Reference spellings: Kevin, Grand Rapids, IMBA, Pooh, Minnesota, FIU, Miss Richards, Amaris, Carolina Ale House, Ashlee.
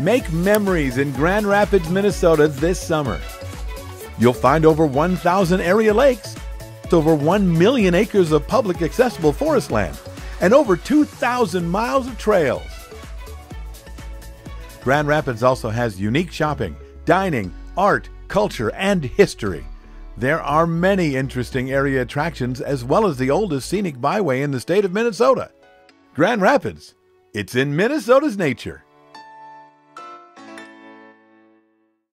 Make memories in Grand Rapids, Minnesota this summer. You'll find over 1,000 area lakes, over 1 million acres of public accessible forest land, and over 2,000 miles of trails. Grand Rapids also has unique shopping, dining, art, culture, and history. There are many interesting area attractions as well as the oldest scenic byway in the state of Minnesota. Grand Rapids, it's in Minnesota's nature.